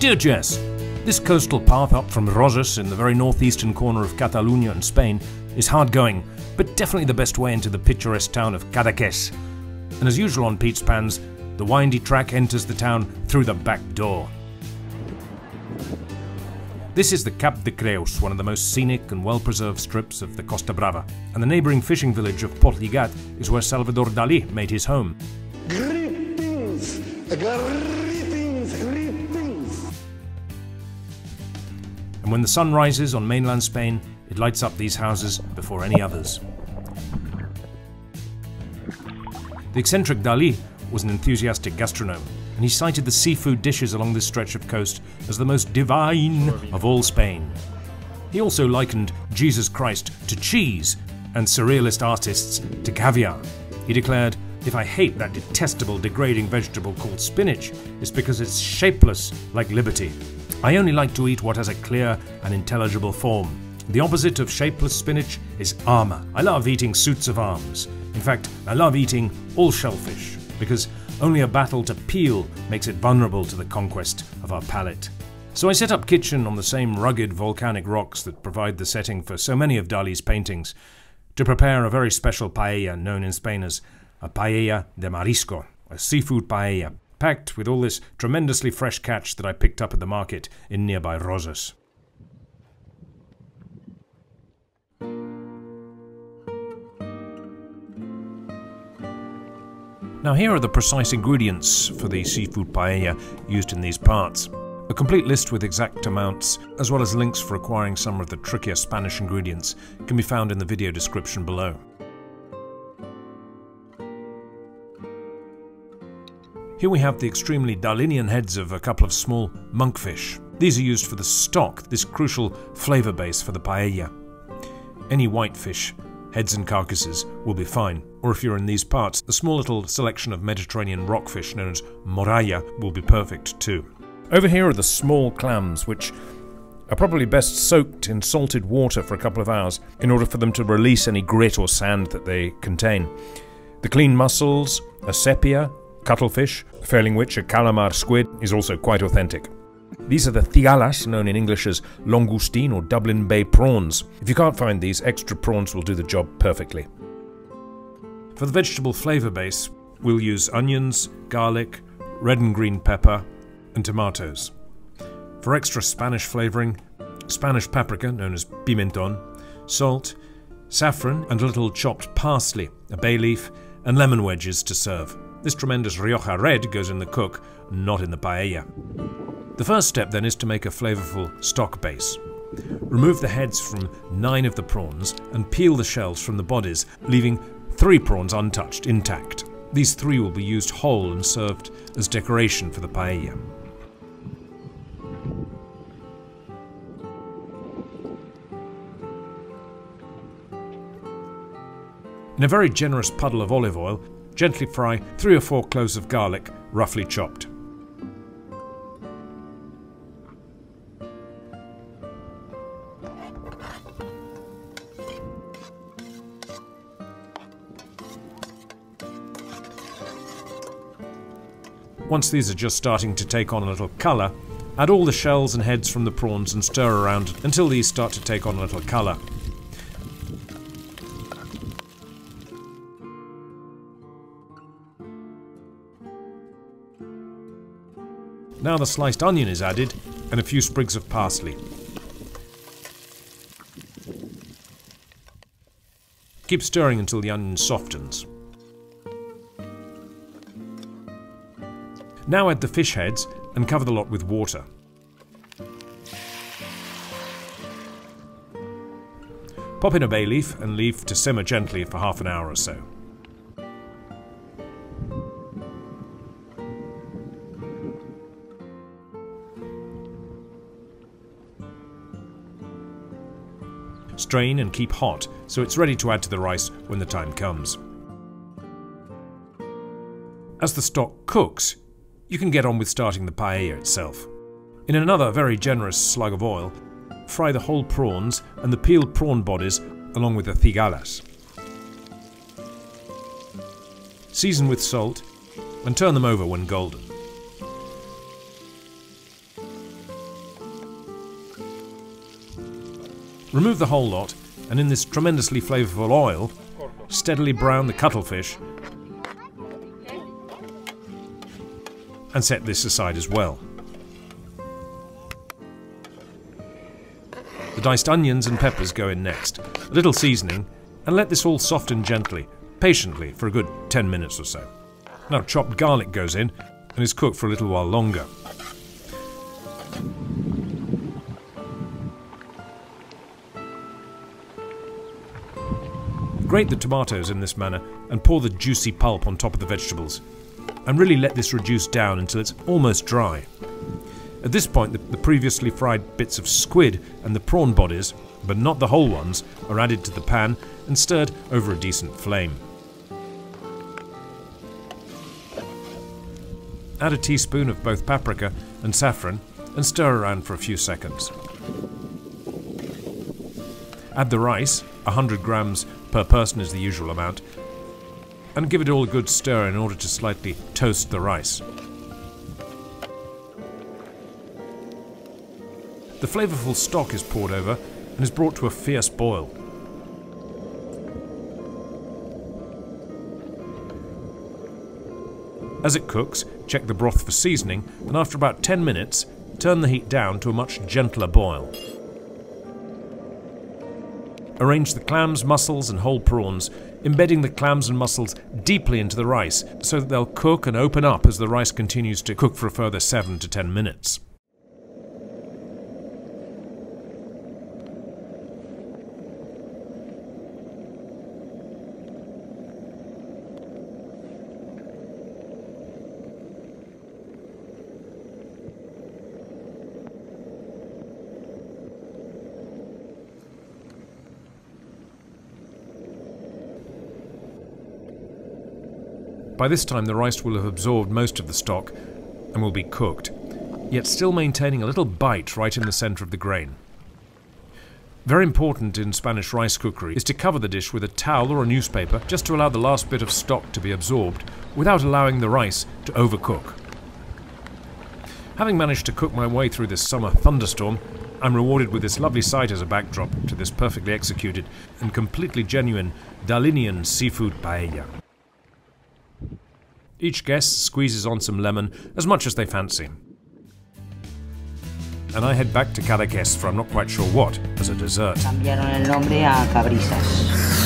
Dear Jess, this coastal path up from Roses in the very northeastern corner of Catalonia in Spain is hard going, but definitely the best way into the picturesque town of Cadaqués. And as usual on Pete's Pans, the windy track enters the town through the back door. This is the Cap de Creus, one of the most scenic and well-preserved strips of the Costa Brava, and the neighbouring fishing village of Port Lligat is where Salvador Dalí made his home. Greetings! Greetings! Greetings! And when the sun rises on mainland Spain, it lights up these houses before any others. The eccentric Dalí was an enthusiastic gastronome, and he cited the seafood dishes along this stretch of coast as the most divine of all Spain. He also likened Jesus Christ to cheese and surrealist artists to caviar. He declared, "If I hate that detestable, degrading vegetable called spinach, it's because it's shapeless like liberty. I only like to eat what has a clear and intelligible form. The opposite of shapeless spinach is armour. I love eating suits of arms. In fact, I love eating all shellfish, because only a battle to peel makes it vulnerable to the conquest of our palate." So I set up kitchen on the same rugged volcanic rocks that provide the setting for so many of Dalí's paintings, to prepare a very special paella known in Spain as a paella de marisco, a seafood paella, packed with all this tremendously fresh catch that I picked up at the market in nearby Roses. Now here are the precise ingredients for the seafood paella used in these parts. A complete list with exact amounts, as well as links for acquiring some of the trickier Spanish ingredients, can be found in the video description below. Here we have the extremely Dalinian heads of a couple of small monkfish. These are used for the stock, this crucial flavour base for the paella. Any whitefish, heads and carcasses, will be fine. Or if you're in these parts, a small little selection of Mediterranean rockfish known as moralla will be perfect too. Over here are the small clams, which are probably best soaked in salted water for a couple of hours in order for them to release any grit or sand that they contain. The clean mussels, a sepia, cuttlefish, failing which a calamar squid is also quite authentic. These are the cigalas, known in English as langoustine or Dublin Bay prawns. If you can't find these, extra prawns will do the job perfectly. For the vegetable flavour base, we'll use onions, garlic, red and green pepper, and tomatoes. For extra Spanish flavouring, Spanish paprika, known as pimentón, salt, saffron, and a little chopped parsley, a bay leaf, and lemon wedges to serve. This tremendous Rioja red goes in the cook, not in the paella. The first step then is to make a flavourful stock base. Remove the heads from 9 of the prawns and peel the shells from the bodies, leaving 3 prawns untouched, intact. These 3 will be used whole and served as decoration for the paella. In a very generous puddle of olive oil, gently fry 3 or 4 cloves of garlic, roughly chopped. Once these are just starting to take on a little colour, add all the shells and heads from the prawns and stir around until these start to take on a little colour. Now the sliced onion is added and a few sprigs of parsley. Keep stirring until the onion softens. Now add the fish heads and cover the lot with water. Pop in a bay leaf and leave to simmer gently for half an hour or so. Strain and keep hot so it's ready to add to the rice when the time comes. As the stock cooks, you can get on with starting the paella itself. In another very generous slug of oil, fry the whole prawns and the peeled prawn bodies along with the cigalas. Season with salt and turn them over when golden. Remove the whole lot, and in this tremendously flavourful oil, steadily brown the cuttlefish and set this aside as well. The diced onions and peppers go in next, a little seasoning, and let this all soften gently, patiently, for a good 10 minutes or so. Now chopped garlic goes in and is cooked for a little while longer. Grate the tomatoes in this manner and pour the juicy pulp on top of the vegetables, and really let this reduce down until it's almost dry. At this point the previously fried bits of squid and the prawn bodies, but not the whole ones, are added to the pan and stirred over a decent flame. Add a teaspoon of both paprika and saffron and stir around for a few seconds. Add the rice, 100 grams per person is the usual amount, and give it all a good stir in order to slightly toast the rice. The flavourful stock is poured over and is brought to a fierce boil. As it cooks, check the broth for seasoning, and after about 10 minutes, turn the heat down to a much gentler boil. Arrange the clams, mussels and whole prawns, embedding the clams and mussels deeply into the rice so that they'll cook and open up as the rice continues to cook for a further 7 to 10 minutes. By this time the rice will have absorbed most of the stock and will be cooked, yet still maintaining a little bite right in the centre of the grain. Very important in Spanish rice cookery is to cover the dish with a towel or a newspaper just to allow the last bit of stock to be absorbed without allowing the rice to overcook. Having managed to cook my way through this summer thunderstorm, I'm rewarded with this lovely sight as a backdrop to this perfectly executed and completely genuine Dalinian seafood paella. Each guest squeezes on some lemon, as much as they fancy. And I head back to Cadaqués for I'm not quite sure what, as a dessert. Cambiaron el nombre a cabrisas.